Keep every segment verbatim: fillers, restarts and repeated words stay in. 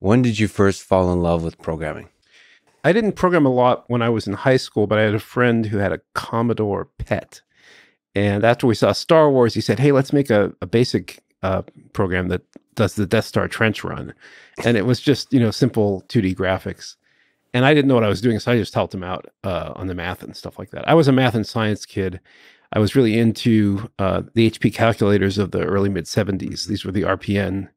When did you first fall in love with programming? I didn't program a lot when I was in high school, but I had a friend who had a Commodore Pet. And after we saw Star Wars, he said, hey, let's make a, a basic uh, program that does the Death Star trench run. And it was just, you know, simple two D graphics. And I didn't know what I was doing, so I just helped him out uh, on the math and stuff like that. I was a math and science kid. I was really into uh, the H P calculators of the early mid seventies. These were the R P N.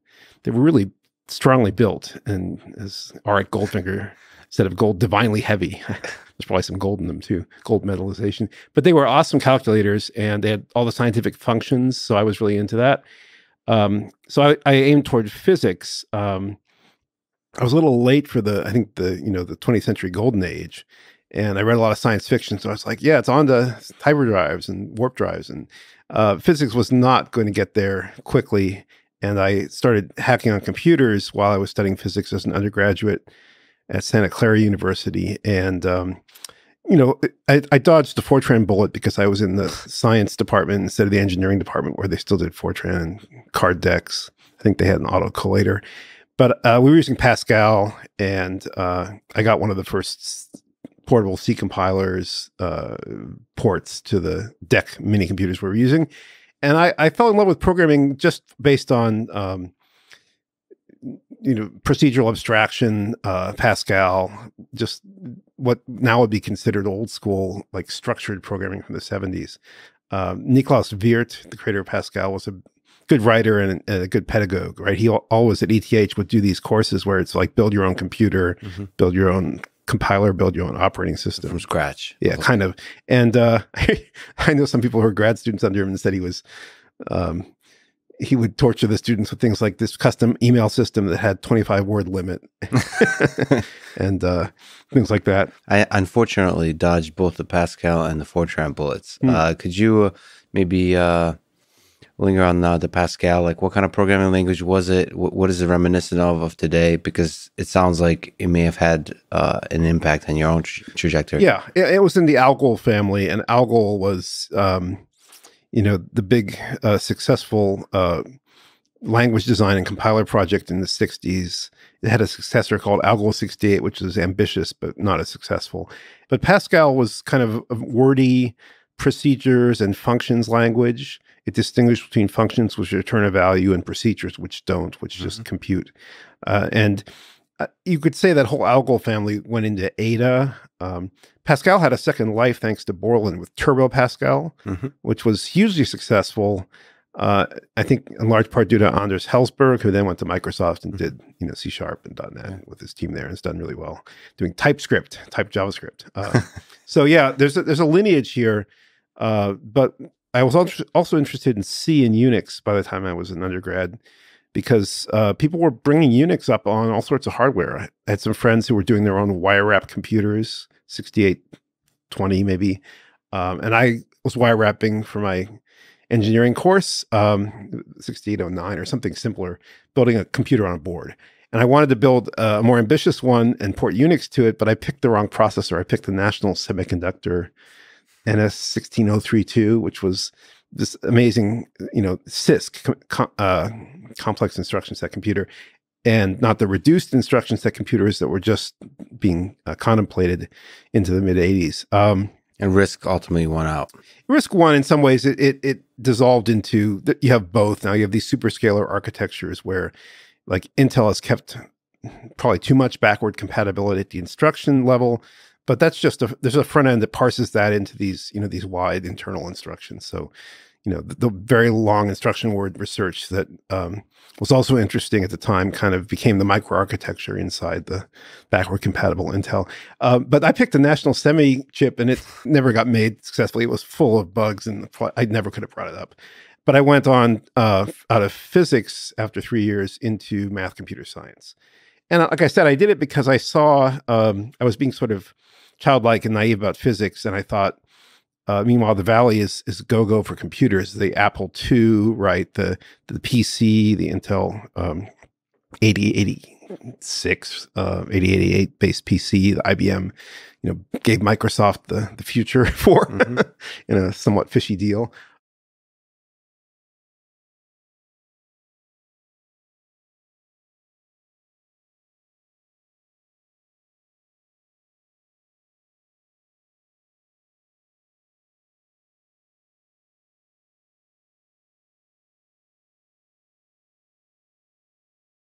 They were really strongly built. And as Art Goldfinger said of gold, divinely heavy. There's probably some gold in them too, gold metallization. But they were awesome calculators and they had all the scientific functions. So I was really into that. Um, so I, I aimed toward physics. Um, I was a little late for the, I think the, you know, the twentieth century golden age. And I read a lot of science fiction, so I was like, yeah, it's on to hyperdrives and warp drives. And uh, physics was not going to get there quickly. And I started hacking on computers while I was studying physics as an undergraduate at Santa Clara University. And, um, you know, I, I dodged the Fortran bullet because I was in the science department instead of the engineering department, where they still did Fortran and card decks. I think they had an autocollator. But uh, we were using Pascal, and uh, I got one of the first portable C compilers uh, ports to the D E C mini computers we were using. And I, I fell in love with programming just based on, um, you know, procedural abstraction, uh, Pascal, just what now would be considered old school, like structured programming from the seventies. Um, Niklaus Wirth, the creator of Pascal, was a good writer and a, and a good pedagogue, right? He always at E T H would do these courses where it's like build your own computer, mm-hmm. build your own compiler, build your own operating system from scratch. Yeah, okay. Kind of. And uh, I know some people who are grad students under him and said he was, um, he would torture the students with things like this custom email system that had twenty-five word limit and uh, things like that. I unfortunately dodged both the Pascal and the Fortran bullets. Hmm. Uh, could you maybe uh, linger on uh, the Pascal? Like, what kind of programming language was it? W what is it reminiscent of of today? Because it sounds like it may have had uh, an impact on your own tra trajectory. Yeah, it, it was in the Algol family, and Algol was, um, you know, the big uh, successful uh, language design and compiler project in the sixties. It had a successor called Algol sixty-eight, which was ambitious but not as successful. But Pascal was kind of a wordy procedures and functions language. It distinguished between functions, which return a value, and procedures, which don't, which mm-hmm. just compute. Uh, and uh, you could say that whole Algol family went into Ada. Um, Pascal had a second life thanks to Borland with Turbo Pascal, mm-hmm. which was hugely successful, uh, I think in large part due to Anders Hellsberg, who then went to Microsoft and mm-hmm. did you know C Sharp and .NET yeah. with his team there, and it's done really well, doing TypeScript, type JavaScript. Uh, so yeah, there's a, there's a lineage here, uh, but I was also interested in C and Unix by the time I was an undergrad, because uh, people were bringing Unix up on all sorts of hardware. I had some friends who were doing their own wire wrap computers, sixty-eight twenty maybe, um, and I was wire wrapping for my engineering course, um, sixty-eight oh nine or something simpler, building a computer on a board. And I wanted to build a more ambitious one and port Unix to it, but I picked the wrong processor. I picked the National Semiconductor N S one six oh three two, which was this amazing, you know, C I S C, com com uh, complex instruction set computer, and not the reduced instruction set computers that were just being uh, contemplated into the mid eighties. Um, and RISC ultimately won out. RISC won in some ways. It, it, it dissolved into, the, you have both. Now you have these superscalar architectures where like Intel has kept probably too much backward compatibility at the instruction level. But that's just a, there's a front end that parses that into these, you know, these wide internal instructions. So, you know, the, the very long instruction word research that um, was also interesting at the time kind of became the microarchitecture inside the backward compatible Intel. Uh, but I picked a National Semi chip and it never got made successfully. It was full of bugs and I never could have brought it up. But I went on uh, out of physics after three years into math, computer science. And like I said, I did it because I saw, um, I was being sort of childlike and naive about physics. And I thought, uh, meanwhile, the Valley is is go-go for computers, the Apple two, right? The the P C, the Intel um, eighty eighty-six, uh, eighty eighty-eight based P C, the I B M, you know, gave Microsoft the, the future for, mm-hmm. in a somewhat fishy deal.